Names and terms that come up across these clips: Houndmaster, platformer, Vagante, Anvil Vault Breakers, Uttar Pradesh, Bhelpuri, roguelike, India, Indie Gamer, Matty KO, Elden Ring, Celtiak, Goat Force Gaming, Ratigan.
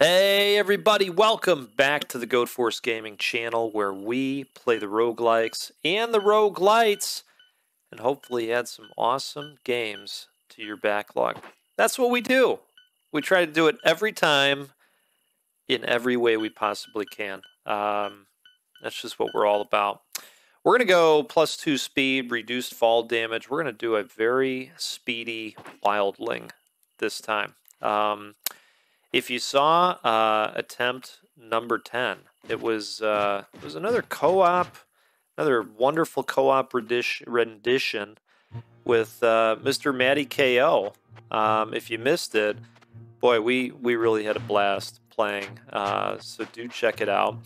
Hey everybody, welcome back to the Goat Force Gaming channel where we play the roguelikes and the roguelites and hopefully add some awesome games to your backlog. That's what we do. We try to do it every time in every way we possibly can. That's just what we're all about. We're going to go +2 speed, reduced fall damage. We're going to do a very speedy wildling this time. If you saw attempt number 10, it was another co-op, another wonderful co-op rendition with Mr. Matty KO. If you missed it, boy, we really had a blast playing. So do check it out.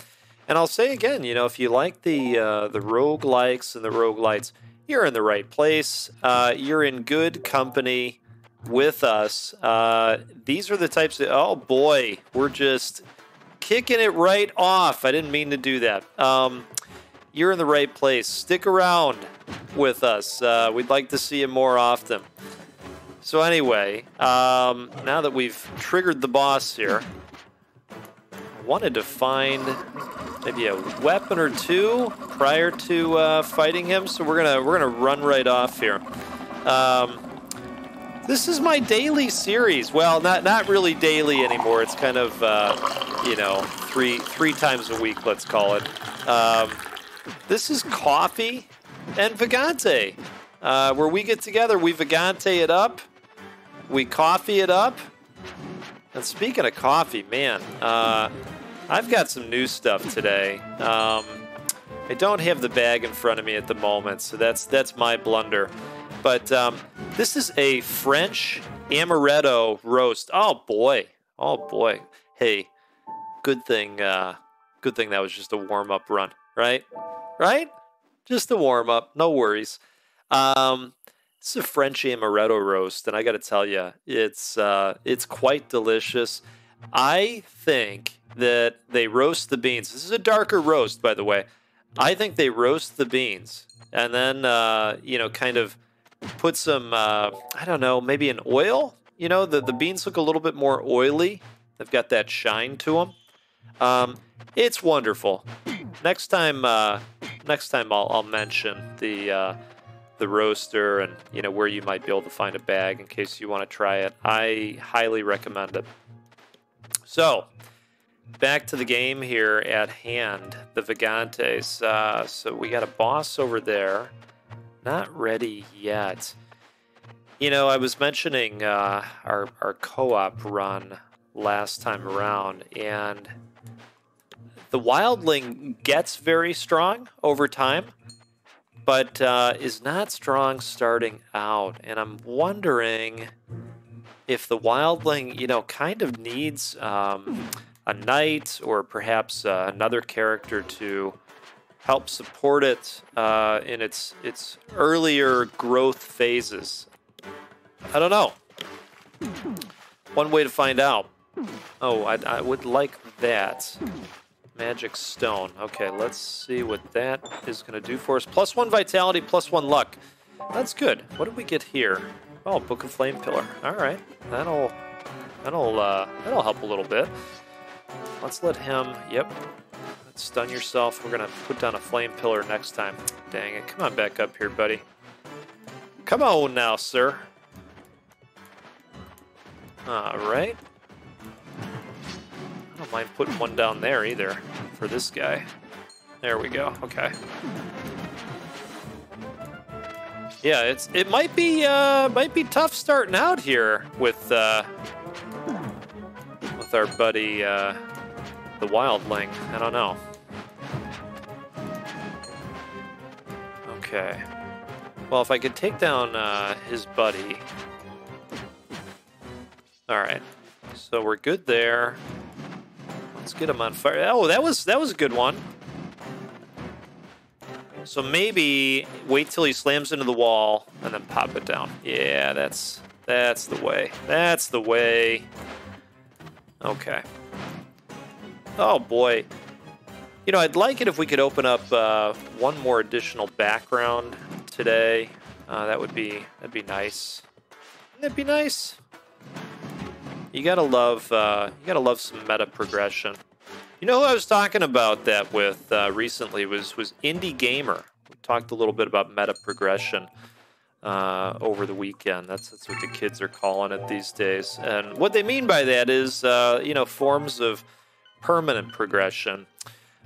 And I'll say again, you know, if you like the roguelikes and the roguelites, you're in the right place. You're in good company with us. These are the types of, oh boy, we're just kicking it right off. I didn't mean to do that. You're in the right place. Stick around with us. We'd like to see you more often. So anyway, now that we've triggered the boss here, I wanted to find maybe a weapon or two prior to fighting him. So we're gonna run right off here. This is my daily series. Well, not really daily anymore. It's kind of, you know, three times a week, let's call it. This is Coffee and Vagante, where we get together, we Vagante it up, we coffee it up. And speaking of coffee, man, I've got some new stuff today. I don't have the bag in front of me at the moment, so that's my blunder. But this is a French amaretto roast. Oh boy, oh boy. Hey, good thing that was just a warm-up run, right? Right? Just a warm-up, no worries. This is a French amaretto roast, and I got to tell you, it's quite delicious. I think that they roast the beans. This is a darker roast, by the way. I think they roast the beans, and then you know, kind of put some, I don't know, maybe an oil. You know, the beans look a little bit more oily. They've got that shine to them. It's wonderful. Next time I'll mention the roaster and, you know, where you might be able to find a bag in case you want to try it. I highly recommend it. So, back to the game here at hand, the Vagantes. So we got a boss over there. Not ready yet. You know, I was mentioning our co-op run last time around, and the wildling gets very strong over time, but is not strong starting out. And I'm wondering if the wildling, you know, kind of needs a knight or perhaps another character to help support it in its earlier growth phases. I don't know. One way to find out. Oh, I would like that. Magic stone. Okay, let's see what that is going to do for us. +1 vitality, +1 luck. That's good. What did we get here? Oh, Book of Flame Pillar. All right, that'll help a little bit. Let's let him. Yep. Stun yourself. We're gonna put down a flame pillar next time. Dang it. Come on back up here, buddy. Come on now, sir. Alright. I don't mind putting one down there either for this guy. There we go. Okay. Yeah, it might be tough starting out here with our buddy the wildling. I don't know. Okay. Well, if I could take down his buddy. Alright. So we're good there. Let's get him on fire. Oh, that was a good one. So maybe wait till he slams into the wall and then pop it down. Yeah, that's the way. That's the way. Okay. Oh boy, you know, I'd like it if we could open up one more additional background today. That'd be nice. Wouldn't that be nice? You gotta love some meta progression. You know who I was talking about that with recently was Indie Gamer. We talked a little bit about meta progression over the weekend. That's what the kids are calling it these days. And what they mean by that is you know, forms of permanent progression.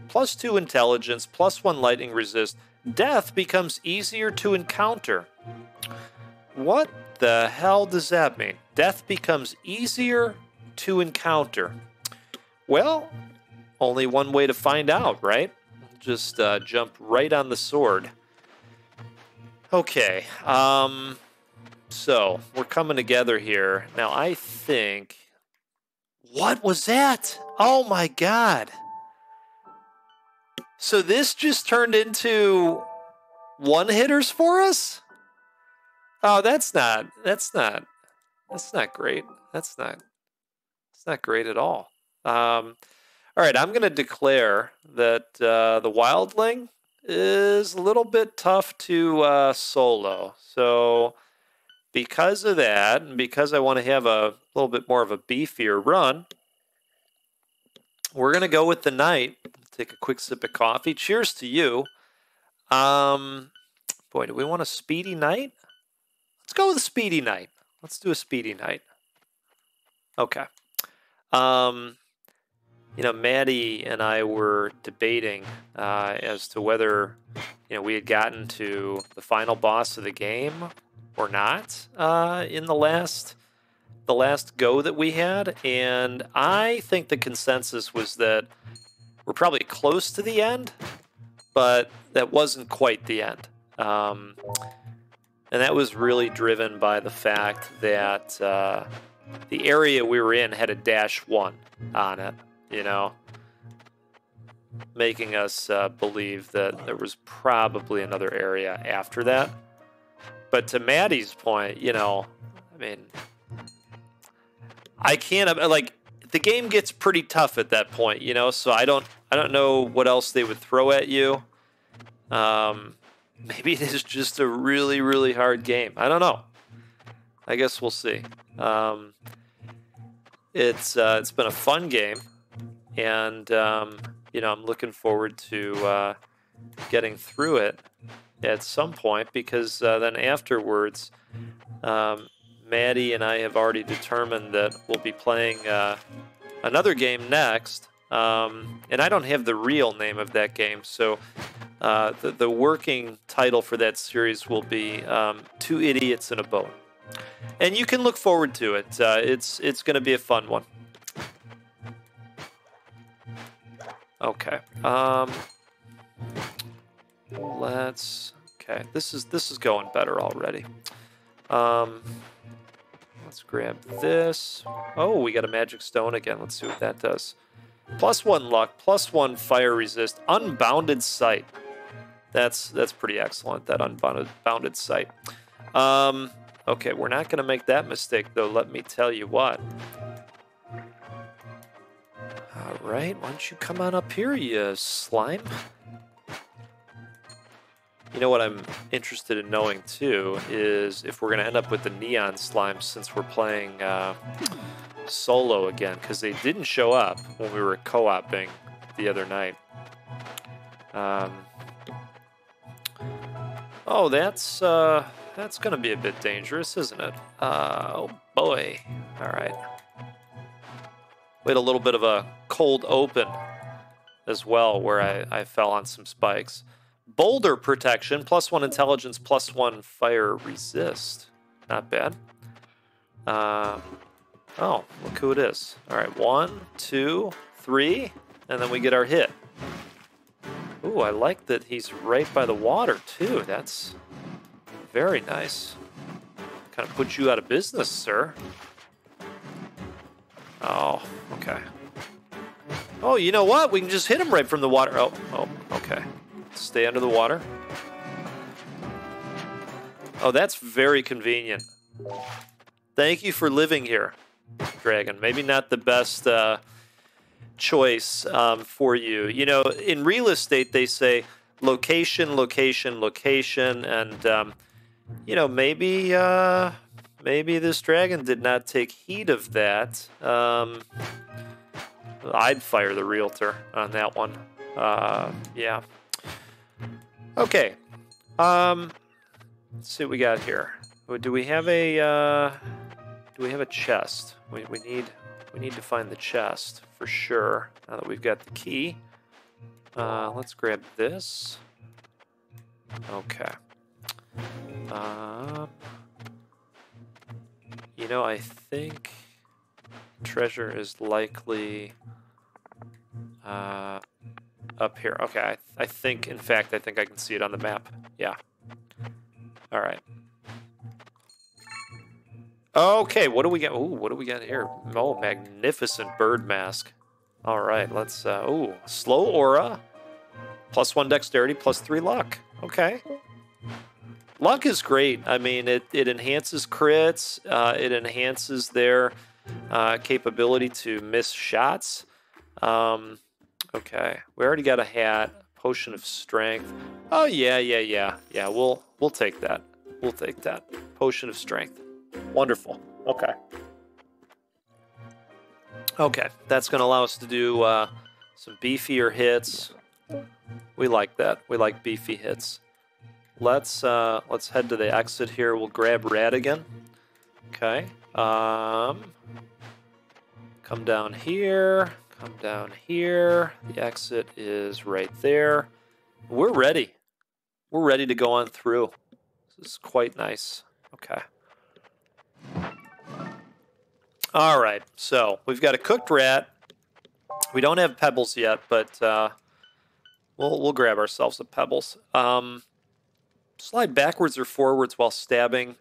+2 intelligence, +1 lightning resist. Death becomes easier to encounter. What the hell does that mean? Death becomes easier to encounter. Well, only one way to find out, right? Just jump right on the sword. Okay, so we're coming together here. Now I think... What was that? Oh my god! So this just turned into one-hitters for us? Oh, that's not great. That's not great at all. All right, I'm going to declare that the wildling is a little bit tough to solo. So because of that, and because I want to have a little bit more of a beefier run, we're going to go with the knight. Take a quick sip of coffee. Cheers to you. Boy, do we want a speedy night? Let's go with a speedy night. Let's do a speedy night. Okay. You know, Matty and I were debating as to whether, you know, we had gotten to the final boss of the game or not in the last go that we had. And I think the consensus was that we're probably close to the end, but that wasn't quite the end. And that was really driven by the fact that the area we were in had a -1 on it, you know, making us believe that there was probably another area after that. But to Matty's point, you know, I mean, I can't, like, the game gets pretty tough at that point, you know, so I don't know what else they would throw at you. Maybe it is just a really, really hard game. I don't know. I guess we'll see. It's been a fun game, and you know, I'm looking forward to getting through it at some point, because then afterwards, Matty and I have already determined that we'll be playing another game next, and I don't have the real name of that game, so the working title for that series will be Two Idiots in a Boat. And you can look forward to it. It's going to be a fun one. Okay. Let's... Okay, this is going better already. Let's grab this. Oh, we got a magic stone again. Let's see what that does. +1 luck, +1 fire resist, unbounded sight. That's pretty excellent, that unbounded sight. Okay, we're not going to make that mistake, though, let me tell you what. All right, why don't you come on up here, you slime? You know what I'm interested in knowing, too, is if we're going to end up with the neon slime since we're playing solo again, because they didn't show up when we were co-oping the other night. Oh, that's going to be a bit dangerous, isn't it? Oh, boy. All right. We had a little bit of a cold open as well where I fell on some spikes. Boulder protection, +1 intelligence, +1 fire resist. Not bad. Oh, look who it is. All right, 1, 2, 3, and then we get our hit. Ooh, I like that he's right by the water, too. That's very nice. Kind of put you out of business, sir. Oh, okay. Oh, you know what? We can just hit him right from the water. Oh, okay. Stay under the water. Oh, that's very convenient. Thank you for living here, Dragon. Maybe not the best choice for you. You know, in real estate, they say location, location, location, and you know, maybe maybe this dragon did not take heed of that. I'd fire the realtor on that one. Yeah. Okay. Let's see what we got here. Do we have a chest? We need to find the chest for sure. Now that we've got the key, let's grab this. Okay. You know, I think treasure is likely up here. Okay, I think, in fact, I think I can see it on the map. Yeah. All right. Okay, what do we got? Ooh, what do we got here? Oh, magnificent bird mask. All right, let's, ooh, slow aura, +1 dexterity, +3 luck. Okay. Luck is great. I mean, it enhances crits. It enhances their capability to miss shots. Okay, we already got a hat, potion of strength. Oh, yeah, we'll take that. We'll take that. Potion of strength. Wonderful. Okay. Okay, that's going to allow us to do some beefier hits. We like that. We like beefy hits. Let's head to the exit here. We'll grab Rad again. Okay. Come down here. Come down here. The exit is right there. We're ready. We're ready to go on through. This is quite nice. Okay. All right. So we've got a cooked rat. We don't have pebbles yet, but we'll grab ourselves the pebbles. Slide backwards or forwards while stabbing.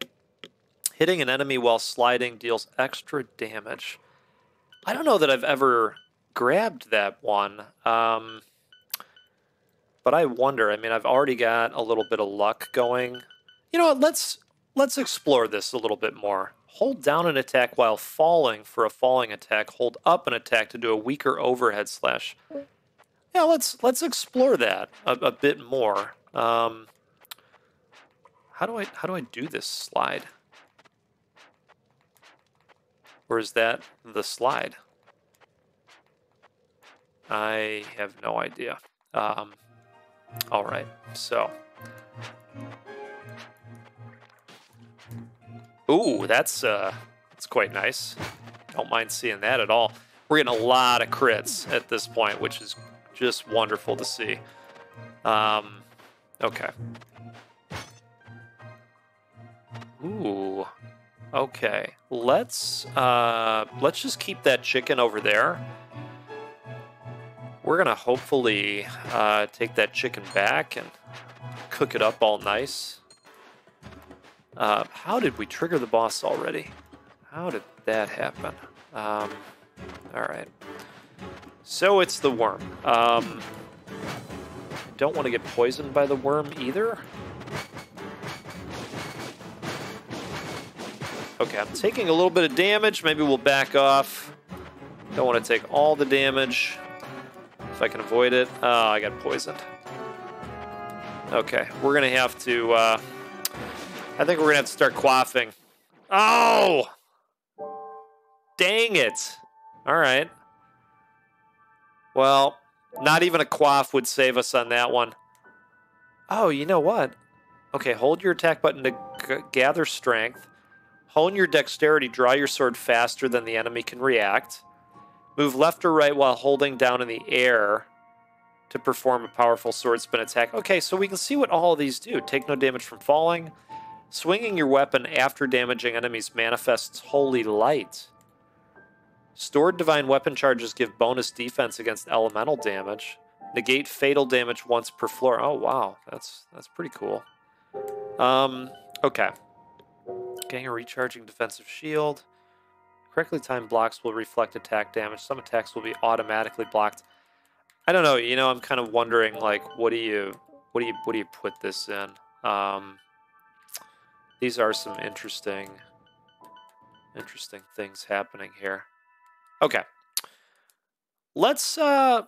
Hitting an enemy while sliding deals extra damage. I don't know that I've ever grabbed that one. But I wonder. I mean, I've already got a little bit of luck going. You know what? Let's explore this a little bit more. Hold down an attack while falling for a falling attack. Hold up an attack to do a weaker overhead slash. Yeah, let's explore that a bit more. How do I do this slide? Or is that the slide? I have no idea. All right, so. Ooh, that's quite nice. Don't mind seeing that at all. We're getting a lot of crits at this point, which is just wonderful to see. Okay. Ooh, okay. Let's just keep that chicken over there. We're gonna hopefully take that chicken back and cook it up all nice. How did we trigger the boss already? How did that happen? All right. So it's the worm. I don't want to get poisoned by the worm either. Okay, I'm taking a little bit of damage. Maybe we'll back off. Don't want to take all the damage. If I can avoid it. Oh, I got poisoned. Okay, we're going to have to... I think we're going to have to start quaffing. Oh! Dang it! All right. Well, not even a quaff would save us on that one. Oh, you know what? Okay, hold your attack button to gather strength. Hone your dexterity, draw your sword faster than the enemy can react. Move left or right while holding down in the air to perform a powerful sword spin attack. Okay, so we can see what all of these do. Take no damage from falling. Swinging your weapon after damaging enemies manifests Holy Light. Stored divine weapon charges give bonus defense against elemental damage. Negate fatal damage once per floor. Oh, wow. That's pretty cool. Okay. Getting a recharging defensive shield. Correctly timed blocks will reflect attack damage. Some attacks will be automatically blocked. I don't know. You know, I'm kind of wondering, like, what do you put this in? These are some interesting things happening here. Okay. Let's. I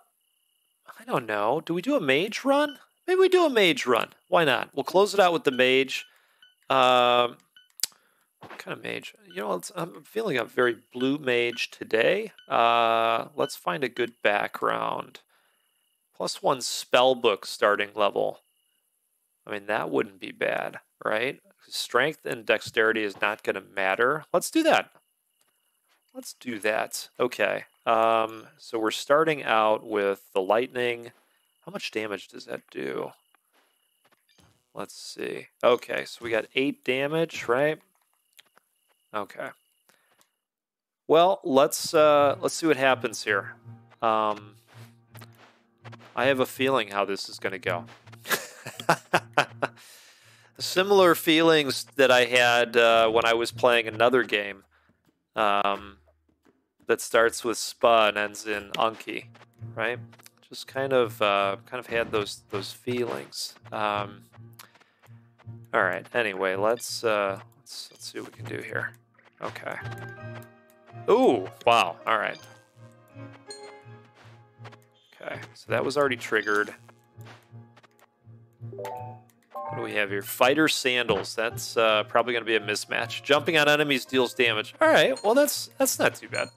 don't know. Do we do a mage run? Maybe we do a mage run. Why not? We'll close it out with the mage. What kind of mage? You know, I'm feeling a very blue mage today. Let's find a good background. +1 spellbook starting level. I mean, that wouldn't be bad, right? Strength and dexterity is not going to matter. Let's do that. Let's do that. Okay. So we're starting out with the lightning. How much damage does that do? Let's see. Okay, so we got 8 damage, right? Okay. Well, let's see what happens here. I have a feeling how this is going to go. Similar feelings that I had when I was playing another game that starts with Spa and ends in Unki, right? Just kind of had those feelings. All right. Anyway, let's see what we can do here. Okay. Ooh! Wow. All right. Okay. So that was already triggered. What do we have here? Fighter sandals. That's probably going to be a mismatch. Jumping on enemies deals damage. All right. Well, that's not too bad.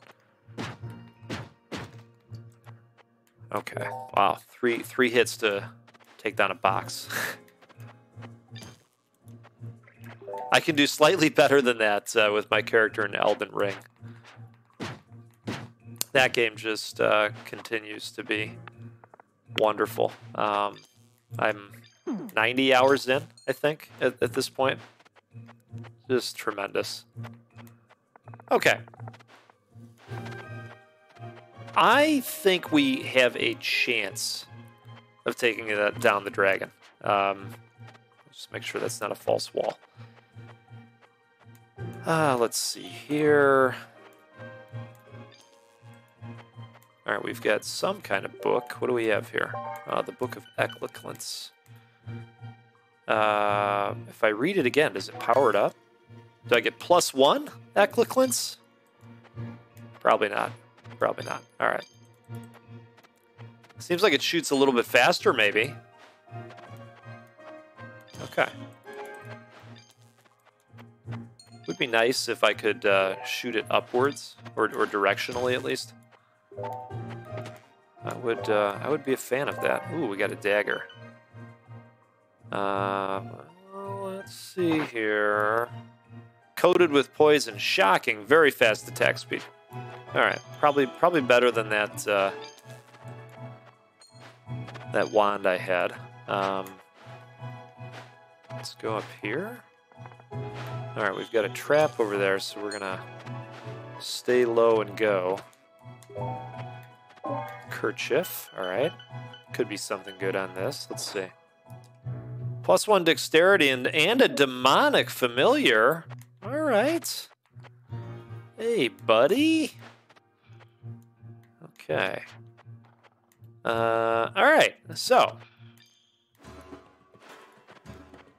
Okay. Wow. Three hits to take down a box. I can do slightly better than that with my character in Elden Ring. That game just continues to be wonderful. I'm 90 hours in, I think, at this point. Just tremendous. Okay. I think we have a chance of taking that down the dragon. Just make sure that's not a false wall. Let's see here. All right, we've got some kind of book. What do we have here? The Book of Eloquence. If I read it again, does it power it up? Do I get +1 Eloquence? Probably not. Probably not. All right. Seems like it shoots a little bit faster, maybe. Okay. Would be nice if I could shoot it upwards or directionally at least. I would be a fan of that. Ooh, we got a dagger. Let's see here. Coated with poison, shocking, very fast attack speed. All right, probably better than that that wand I had. Let's go up here. All right, we've got a trap over there, so we're gonna stay low and go. Kerchief, all right. Could be something good on this. Let's see. +1 dexterity and a demonic familiar. All right. Hey, buddy. Okay. All right, so.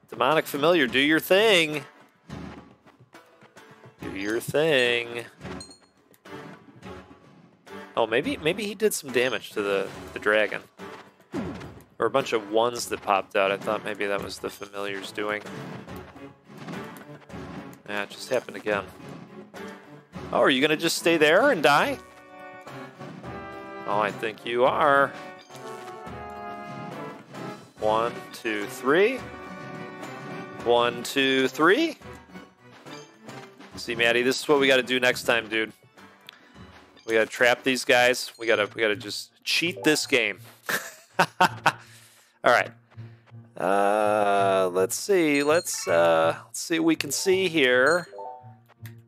Demonic familiar, do your thing. Do your thing. Oh, maybe he did some damage to the dragon. Or a bunch of ones that popped out. I thought maybe that was the familiar's doing. Yeah, it just happened again. Oh, are you going to just stay there and die? Oh, I think you are. 1, 2, 3. 1, 2, 3. See, Matty, this is what we got to do next time, dude. We got to trap these guys. We got to just cheat this game. All right. Let's see. Let's see what we can see here.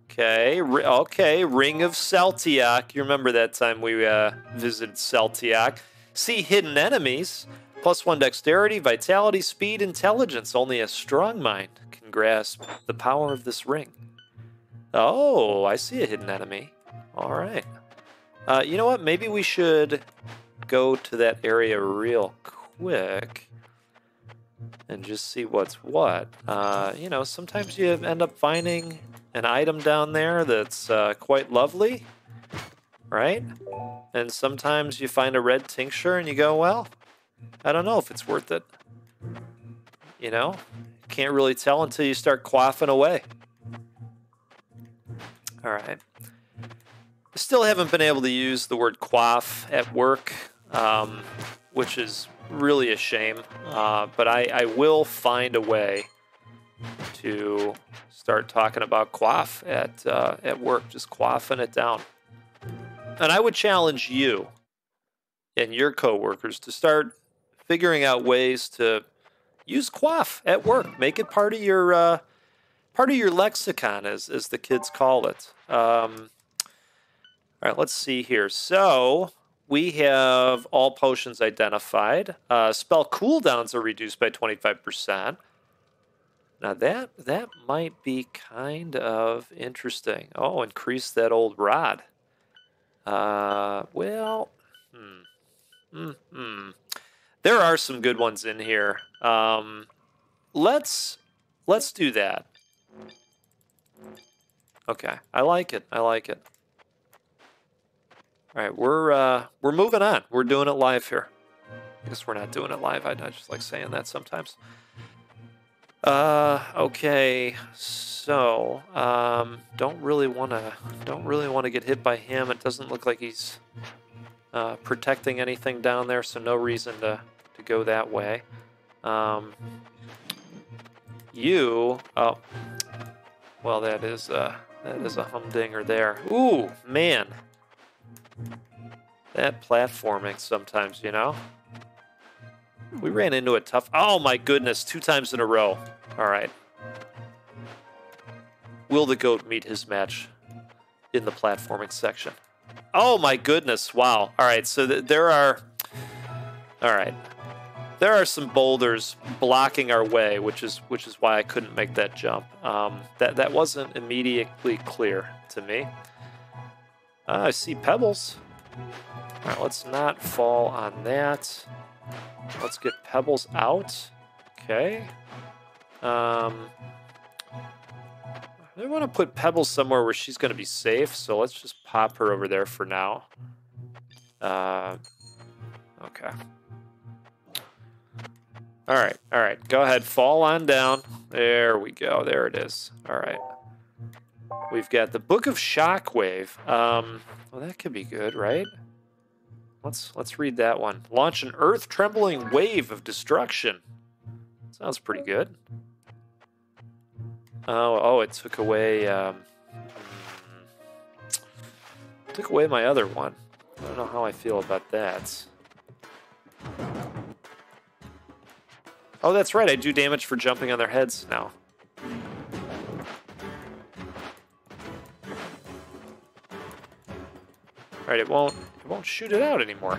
Okay. Okay. Ring of Celtiak. You remember that time we visited Celtiak. See hidden enemies. +1 dexterity, vitality, speed, intelligence. Only a strong mind can grasp the power of this ring. Oh, I see a hidden enemy. All right. You know what? Maybe we should go to that area real quick and just see what's what. You know, sometimes you end up finding an item down there that's quite lovely, right? And sometimes you find a red tincture and you go, well, I don't know if it's worth it. You know, can't really tell until you start quaffing away. All right. Still haven't been able to use the word quaff at work, which is really a shame. But I will find a way to start talking about quaff at work, just quaffing it down. And I would challenge you and your coworkers to start figuring out ways to use quaff at work. Make it part of your lexicon, as the kids call it. All right, let's see here. So we have all potions identified. Spell cooldowns are reduced by 25%. Now that might be kind of interesting. Oh, increase that old rod. Well, there are some good ones in here. Let's do that. Okay, I like it. I like it. All right, we're moving on. We're doing it live here. I guess we're not doing it live. I just like saying that sometimes. Okay, so don't really wanna get hit by him. It doesn't look like he's protecting anything down there, so no reason to go that way. Oh, well, that is a humdinger there. Ooh, man, that platforming sometimes, you know. We ran into a tough... Oh, my goodness. 2 times in a row. All right. Will the goat meet his match in the platforming section? Oh, my goodness. Wow. All right. So there are... All right. There are some boulders blocking our way, which is why I couldn't make that jump. That wasn't immediately clear to me. I see pebbles. All right. Let's not fall on that. Let's get pebbles out. Okay. I want to put pebbles somewhere where she's going to be safe, so let's just pop her over there for now. Okay. All right. All right. Go ahead. Fall on down. There we go. There it is. All right. We've got the Book of Shockwave. Well, that could be good, right? Let's read that one. Launch an earth-trembling wave of destruction. Sounds pretty good. Oh, it took away. Took away my other one. I don't know how I feel about that. Oh, that's right. I do damage for jumping on their heads now. All right, it won't shoot it out anymore.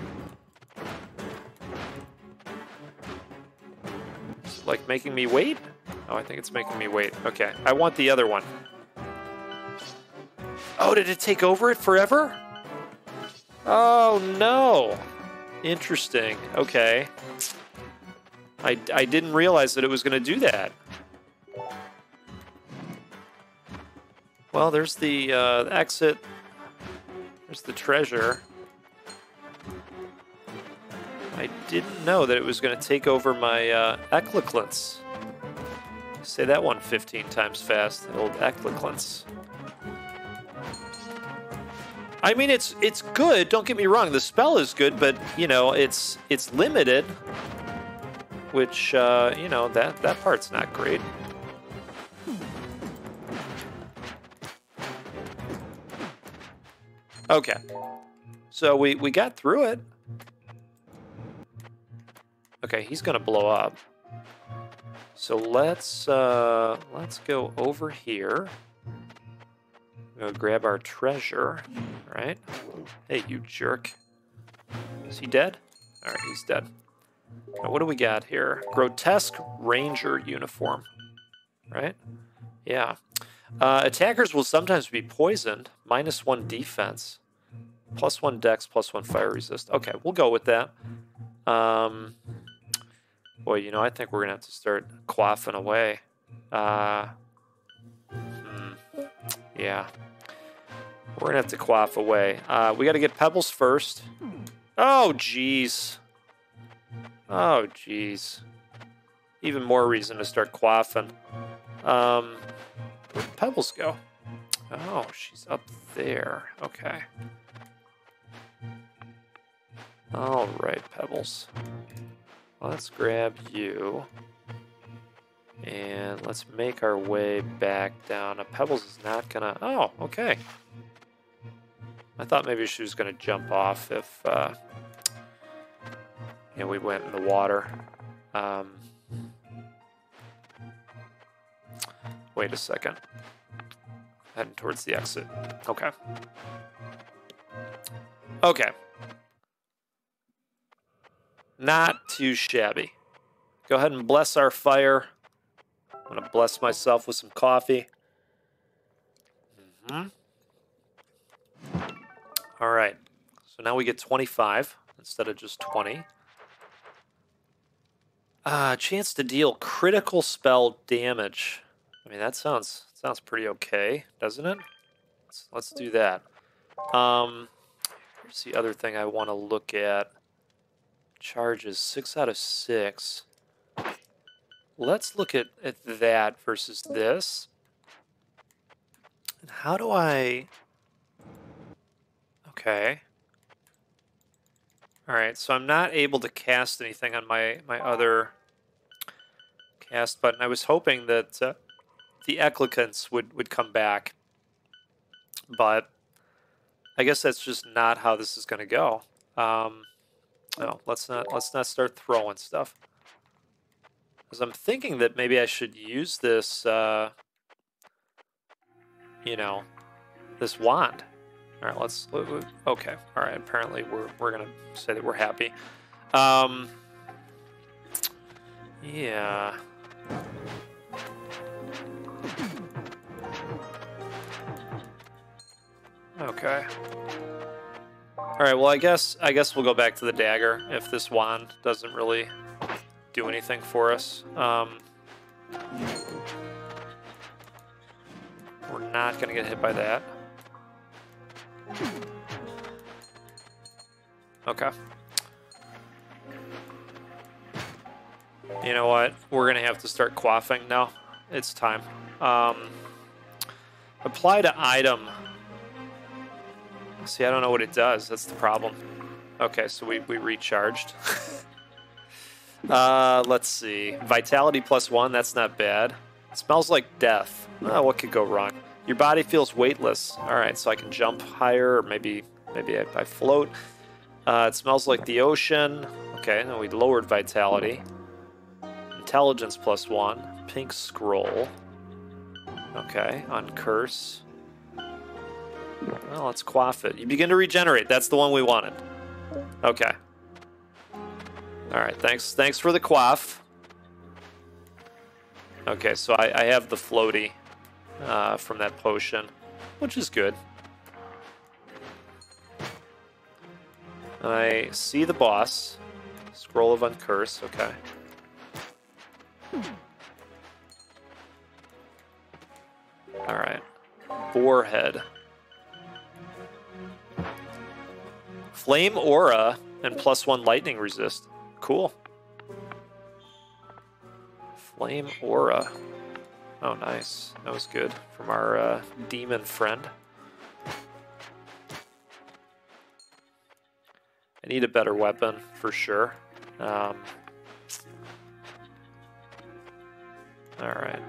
Is it like making me wait? Oh, I think it's making me wait. Okay, I want the other one. Oh, did it take over it forever? Oh, no. Interesting. Okay. I didn't realize that it was going to do that. Well, there's the exit. There's the treasure. I didn't know that it was going to take over my Ecloclence. Say that one 15 times fast, the old Ecloclence. I mean, it's good, don't get me wrong. The spell is good, but, you know, it's limited. Which, you know, that part's not great. Okay. So we got through it. Okay, he's gonna blow up. So let's go over here. We'll grab our treasure, right? Hey, you jerk! Is he dead? All right, he's dead. Now, what do we got here? Grotesque Ranger uniform, right? Yeah. Attackers will sometimes be poisoned. -1 defense, +1 dex, +1 fire resist. Okay, we'll go with that. Boy, you know, I think we're gonna have to start quaffing away. Yeah, we're gonna have to quaff away. We got to get pebbles first. Oh, jeez. Oh, jeez. Even more reason to start quaffing. Where'd pebbles go? Oh, she's up there. Okay. All right, Pebbles. Let's grab you. And let's make our way back down. Now, Pebbles is not gonna... Oh, okay. I thought maybe she was gonna jump off if you know, we went in the water. Wait a second. Heading towards the exit. Okay. Okay. Not too shabby. Go ahead and bless our fire. I'm gonna bless myself with some coffee. All right. So now we get 25 instead of just 20. Chance to deal critical spell damage. I mean, that sounds pretty okay, doesn't it? Let's do that. Here's the other thing I want to look at. Charges 6 out of 6. Let's look at that versus this. And how do I... Okay. All right, so I'm not able to cast anything on my other cast button. I was hoping that the Eclicants would come back, but I guess that's just not how this is going to go. No, let's not start throwing stuff. Because I'm thinking that maybe I should use this, you know, this wand. All right, let's... Okay, all right, apparently we're going to say that we're happy. Yeah... Okay. All right. Well, I guess we'll go back to the dagger if this wand doesn't really do anything for us. We're not gonna get hit by that. Okay. You know what? We're gonna have to start quaffing now. It's time. Apply to item. See, I don't know what it does. That's the problem. Okay, so we recharged. Let's see. Vitality +1. That's not bad. It smells like death. Oh, what could go wrong? Your body feels weightless. All right, so I can jump higher, or maybe I float. It smells like the ocean. Okay, now we lowered vitality. Intelligence +1. Pink scroll. Okay, uncurse. Well, let's quaff it. You begin to regenerate. That's the one we wanted. Okay. All right. Thanks for the quaff. Okay, so I have the floaty from that potion, which is good. I see the boss. Scroll of Uncurse. Okay. All right. Boarhead. Flame aura and +1 lightning resist. Cool. Flame aura. Oh, nice. That was good from our demon friend. I need a better weapon for sure. All right.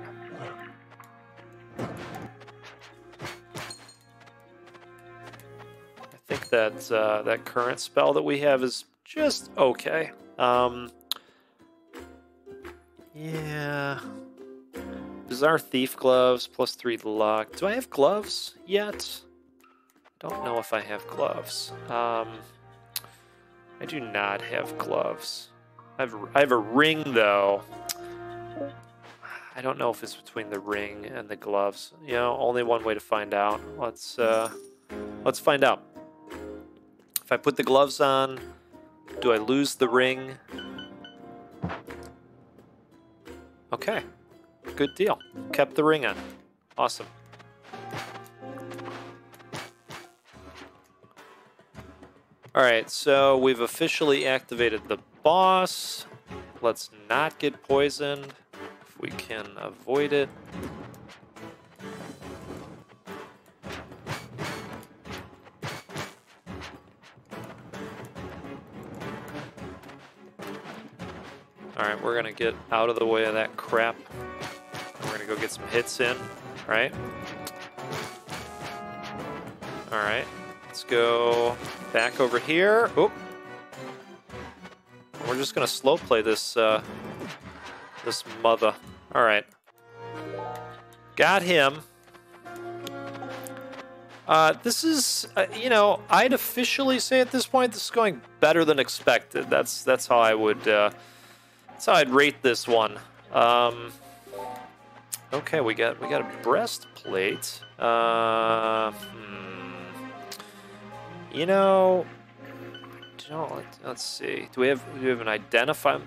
That that current spell that we have is just okay. Yeah. Bizarre thief gloves +3 luck. Do I have gloves yet? Don't know if I have gloves. I do not have gloves. I have a ring though. I don't know if it's between the ring and the gloves. You know, only one way to find out. Let's find out. If I put the gloves on, do I lose the ring? Okay, good deal. Kept the ring on. Awesome. All right, so we've officially activated the boss. Let's not get poisoned if we can avoid it. Alright, we're gonna get out of the way of that crap. We're gonna go get some hits in, right? Alright, let's go back over here. Oop. We're just gonna slow play this, this mother. Alright. Got him. This is, you know, I'd officially say at this point, this is going better than expected. That's how I would, that's how I'd rate this one. Okay, we got a breastplate. You know, let's see. Do we have an identify?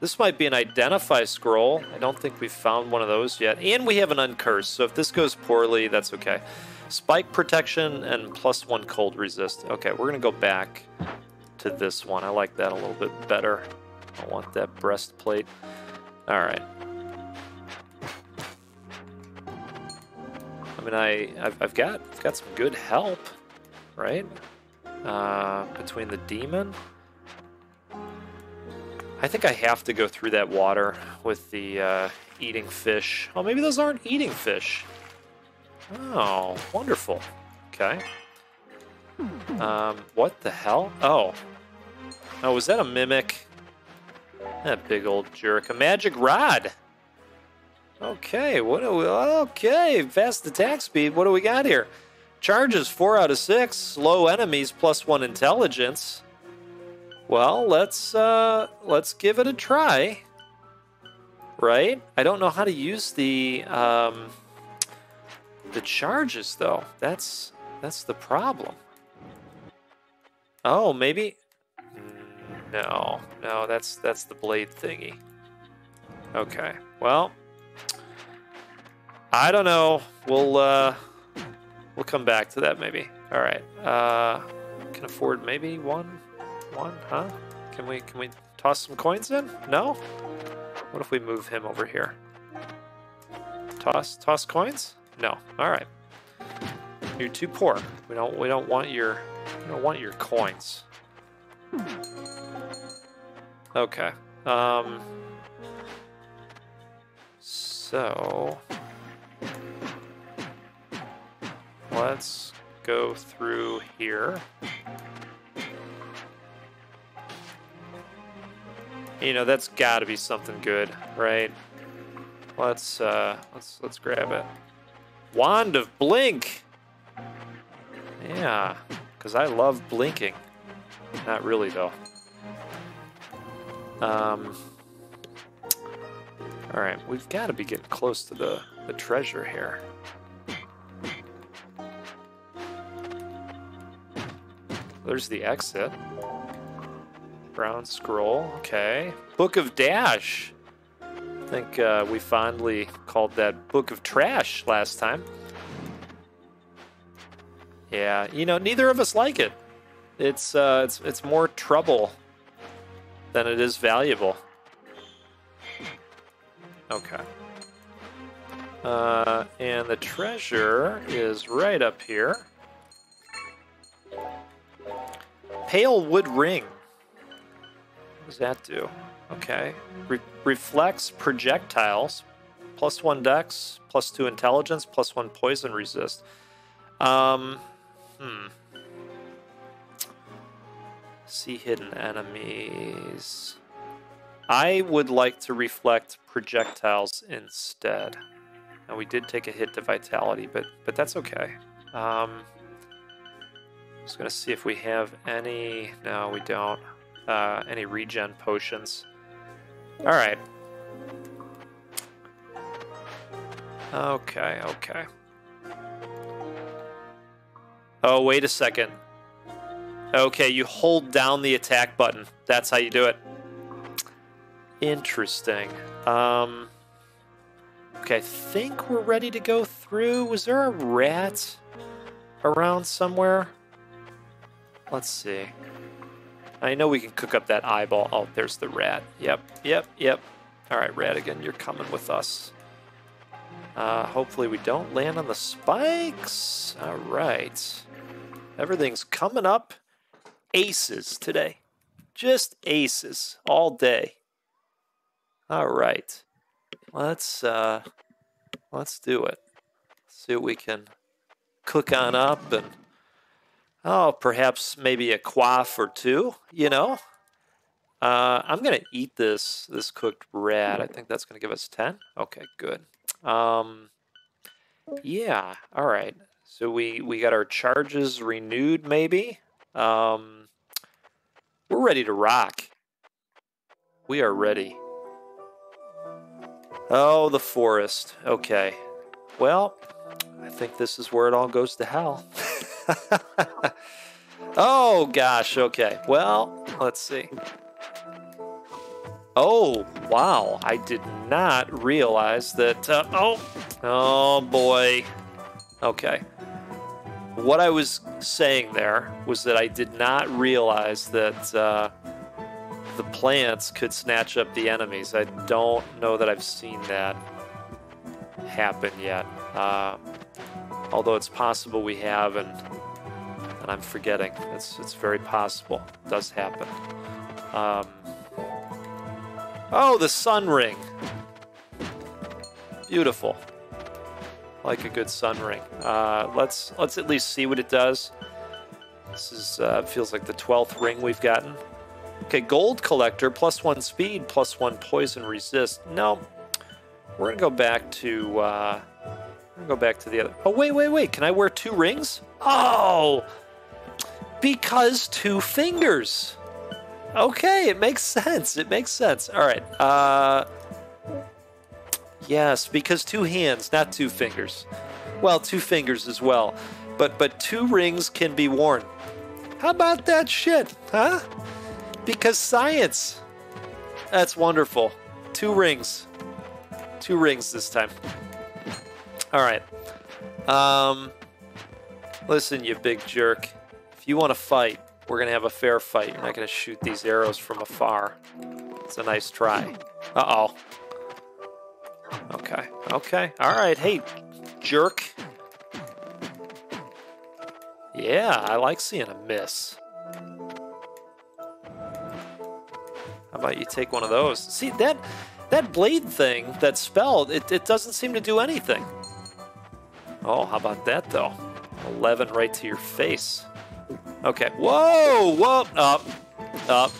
This might be an identify scroll. I don't think we've found one of those yet. And we have an uncurse. So if this goes poorly, that's okay. Spike protection and +1 cold resist. Okay, we're gonna go back to this one. I like that a little bit better. I want that breastplate. All right. I mean, I've got some good help, right? Between the demon. I think I have to go through that water with the eating fish. Oh, maybe those aren't eating fish. Oh, wonderful. Okay. What the hell? Oh. Oh, was that a mimic? That big old jerk. A magic rod. Okay, what do we... Okay, fast attack speed. What do we got here? Charges 4 out of 6. Slow enemies +1 intelligence. Well, let's give it a try. Right? I don't know how to use the charges, though. That's the problem. Oh, maybe... No. No, that's the blade thingy. Okay. Well, I don't know. We'll come back to that, maybe. All right. Can afford maybe one, huh? Can we toss some coins in? No? What if we move him over here? Toss coins? No. All right. You're too poor. We don't want your coins. Okay. So let's go through here. You know, that's got to be something good, right? Let's grab it. Wand of Blink! Yeah, because I love blinking. Not really, though. Alright, we've got to be getting close to the treasure here. There's the exit. Brown scroll, okay. Book of Dash! I think we fondly called that Book of Trash last time. Yeah, you know, neither of us like it. It's more trouble than it is valuable. Okay. And the treasure is right up here. Pale Wood Ring. What does that do? Okay. Reflects projectiles, +1 dex, +2 intelligence, +1 poison resist. See hidden enemies. I would like to reflect projectiles instead. Now we did take a hit to vitality, but that's okay. I'm just gonna see if we have any. No, we don't. Any regen potions. All right. Okay, okay. Oh, wait a second. Okay, you hold down the attack button. That's how you do it. Interesting. Okay, I think we're ready to go through. Was there a rat around somewhere? Let's see. I know we can cook up that eyeball. Oh, there's the rat. Yep, yep, yep. All right, Ratigan, you're coming with us. Hopefully we don't land on the spikes. All right. Everything's coming up aces today. Just aces all day. All right, let's do it. See what we can cook on up, and oh, perhaps maybe a quaff or two. You know, I'm gonna eat this cooked rat. I think that's gonna give us 10. Okay, good. Yeah. All right. So we got our charges renewed. Maybe we're ready to rock. We are ready. Oh, the forest. Okay. Well, I think this is where it all goes to hell. Oh, gosh. Okay. Well, let's see. Oh, wow. I did not realize that. Oh, boy. Okay. What I was saying there was that I did not realize that the plants could snatch up the enemies. I don't know that I've seen that happen yet. Although it's possible we have, and I'm forgetting. It's very possible. It does happen. Oh, the sun ring. Beautiful. Like a good sun ring. Let's at least see what it does. This is feels like the 12th ring we've gotten. Okay, gold collector, +1 speed, +1 poison resist. No, we're gonna go back to the other. Oh wait! Can I wear 2 rings? Oh, because 2 fingers. Okay, it makes sense. It makes sense. All right. Yes, because 2 hands, not 2 fingers. Well, 2 fingers as well, but 2 rings can be worn. How about that shit, huh? Because science. That's wonderful. 2 rings. 2 rings this time. All right. Listen, you big jerk. If you want to fight, we're going to have a fair fight. You're not going to shoot these arrows from afar. It's a nice try. Uh-oh. Okay. Okay. All right. Hey, jerk. Yeah, I like seeing a miss. How about you take one of those? See, that blade thing, that spell, it doesn't seem to do anything. Oh, how about that, though? 11 right to your face. Okay. Whoa! Whoa! Up. Up.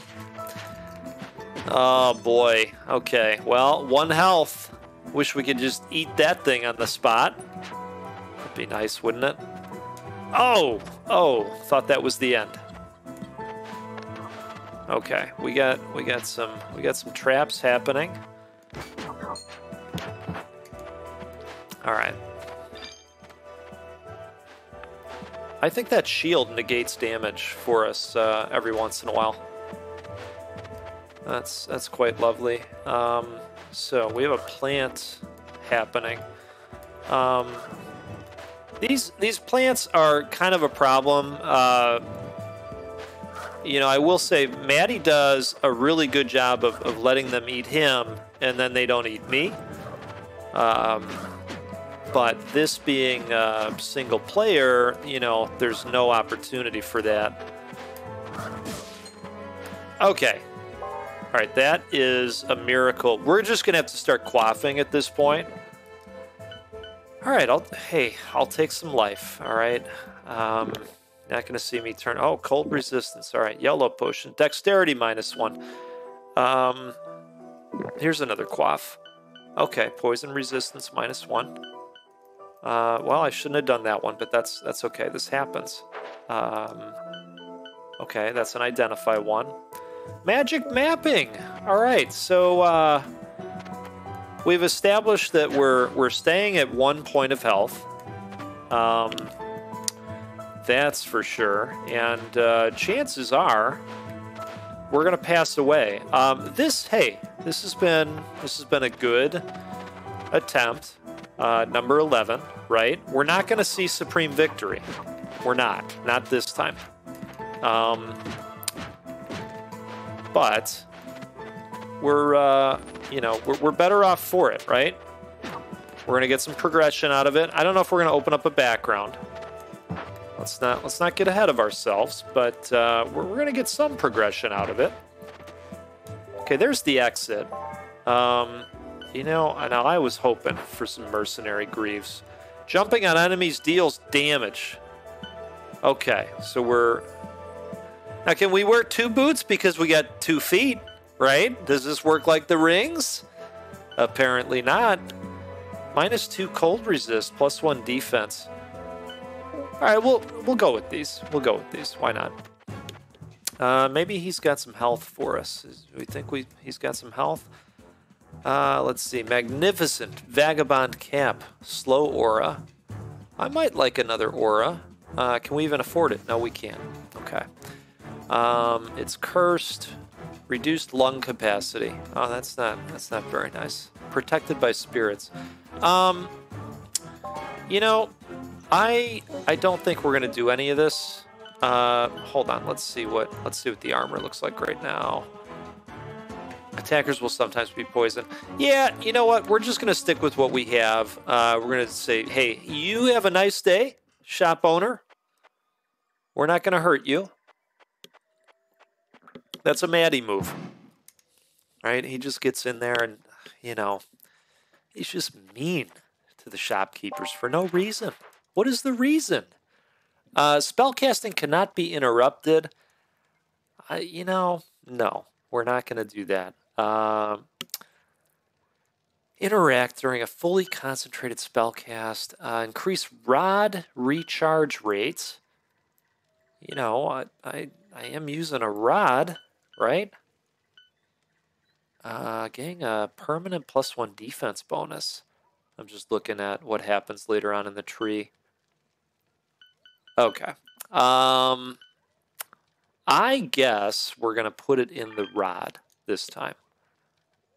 Oh, boy. Okay. Well, 1 health. Wish we could just eat that thing on the spot. That'd be nice, wouldn't it? Oh! Oh, thought that was the end. Okay, we got some traps happening. All right. I think that shield negates damage for us every once in a while. That's quite lovely. So we have a plant happening. These plants are kind of a problem. You know, I will say Matty does a really good job of letting them eat him, and then they don't eat me. But this being a single player, you know, there's no opportunity for that. Okay. All right, that is a miracle. We're just going to have to start quaffing at this point. All right, I'll take some life, all right? Not going to see me turn. Oh, cold resistance. All right, yellow potion. Dexterity -1. Here's another quaff. Okay, poison resistance -1. Well, I shouldn't have done that one, but that's okay. This happens. Okay, that's an identify 1. Magic mapping. All right, so we've established that we're staying at 1 point of health. That's for sure, and chances are we're gonna pass away. This has been a good attempt. Number 11, right? We're not gonna see supreme victory. We're not this time. But we're you know, we're better off for it, right? We're gonna get some progression out of it. I don't know if we're gonna open up a background. Let's not get ahead of ourselves, but we're going to get some progression out of it. Okay, there's the exit. You know, and I was hoping for some mercenary greaves. Jumping on enemies deals damage. Okay, so we're... Now, can we wear two boots because we got 2 feet, right? Does this work like the rings? Apparently not. -2 cold resist, +1 defense. All right, we'll go with these. We'll go with these. Why not? Maybe he's got some health for us. We think he's got some health. Let's see. Magnificent Vagabond Cap. Slow aura. I might like another aura. Can we even afford it? No, we can't. Okay. It's cursed. Reduced lung capacity. Oh, that's not very nice. Protected by spirits. You know, I don't think we're gonna do any of this. Hold on. Let's see what the armor looks like right now. Attackers will sometimes be poisoned. Yeah, you know what? We're just going to stick with what we have. We're going to say, hey, you have a nice day, shop owner. We're not going to hurt you. That's a Matty move. Right? He just gets in there and, you know, he's just mean to the shopkeepers for no reason. What is the reason? Spellcasting cannot be interrupted. You know, no. We're not going to do that. Interact during a fully concentrated spell cast. Increase rod recharge rates. You know, I am using a rod, right? Getting a permanent +1 defense bonus. I'm just looking at what happens later on in the tree. Okay. I guess we're going to put it in the rod this time.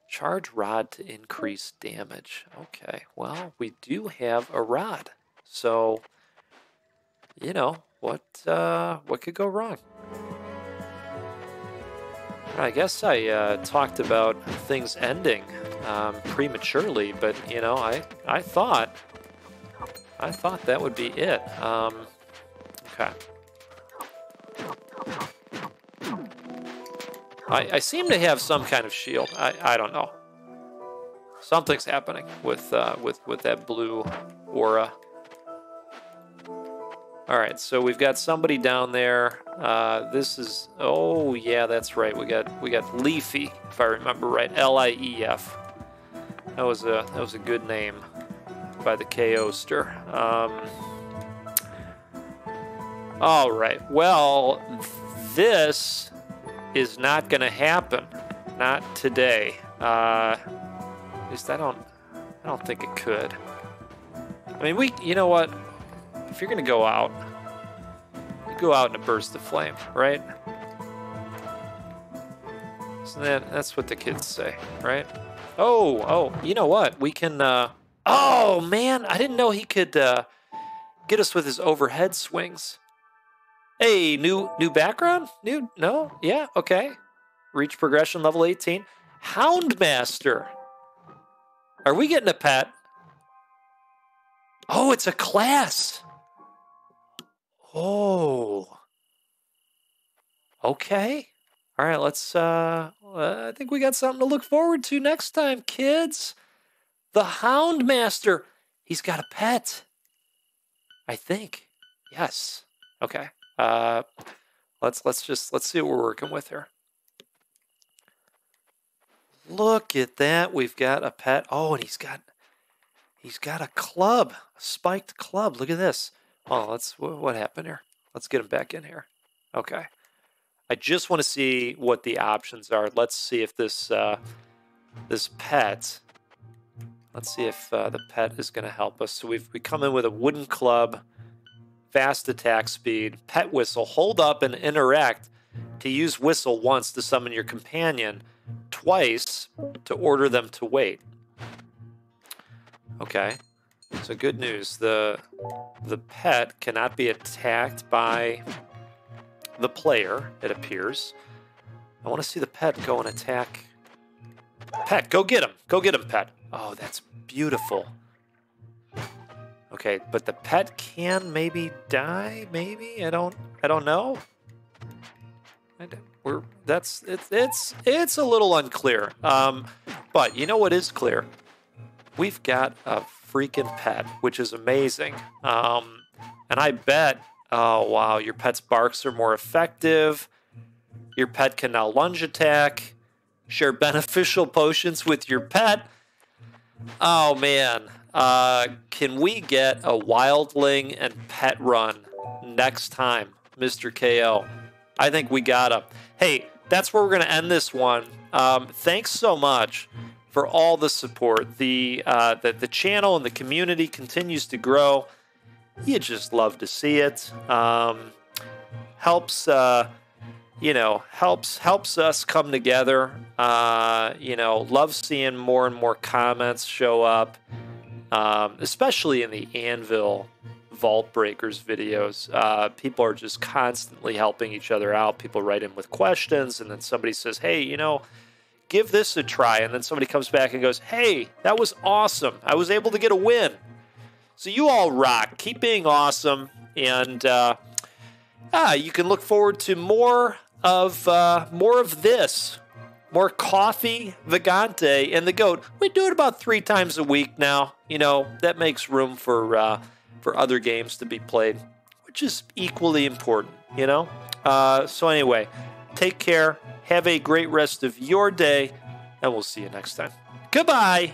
Charge rod to increase damage. Okay, well, we do have a rod. So, you know, what could go wrong? I guess I talked about things ending prematurely, but, you know, I thought that would be it. Okay. I seem to have some kind of shield. I don't know. Something's happening with that blue aura. All right, so we've got somebody down there. This is, oh yeah, that's right. We got Leafy, if I remember right. L-I-E-F. That was a good name by the KO-ster. All right. Well, this is not going to happen. Not today. At least I don't think it could. I mean, you know what? If you're going to go out, you go out in a burst of flame, right? So that's what the kids say, right? Oh, you know what? We can, oh man, I didn't know he could get us with his overhead swings. Hey, new background? New? No? Yeah, okay. Reach progression level 18. Houndmaster. Are we getting a pet? Oh, it's a class. Oh. Okay. All right, let's I think we got something to look forward to next time, kids. The Houndmaster. He's got a pet. I think. Yes. Okay. Let's see what we're working with here. Look at that. We've got a pet. Oh, and he's got a club, a spiked club. Look at this. Oh, what happened here? Let's get him back in here. Okay. I just want to see what the options are. Let's see if this pet, let's see if the pet is going to help us. So we come in with a wooden club. Fast attack speed, pet whistle, hold up and interact to use whistle once to summon your companion, twice to order them to wait. Okay, so good news. The pet cannot be attacked by the player, it appears. I want to see the pet go and attack. Pet, go get him. Go get him, pet. Oh, that's beautiful. Okay, but the pet can maybe die. Maybe I don't know. It's a little unclear. But you know what is clear? We've got a freaking pet, which is amazing. And I bet, oh wow, your pet's barks are more effective. Your pet can now lunge attack. Share beneficial potions with your pet. Oh man, can we get a wildling and pet run next time, Mr. KO? I think we gotta. Hey, that's where we're gonna end this one. Thanks so much for all the support. The channel and the community continues to grow. You just love to see it. Helps, you know, helps us come together. You know, love seeing more and more comments show up, especially in the Anvil Vault Breakers videos. People are just constantly helping each other out. People write in with questions, and then somebody says, hey, you know, give this a try. And then somebody comes back and goes, hey, that was awesome. I was able to get a win. So you all rock. Keep being awesome. And you can look forward to more of this. More coffee, Vagante, and the goat. We do it about 3 times a week now. You know, that makes room for other games to be played, which is equally important, you know? So anyway, take care. Have a great rest of your day, and we'll see you next time. Goodbye!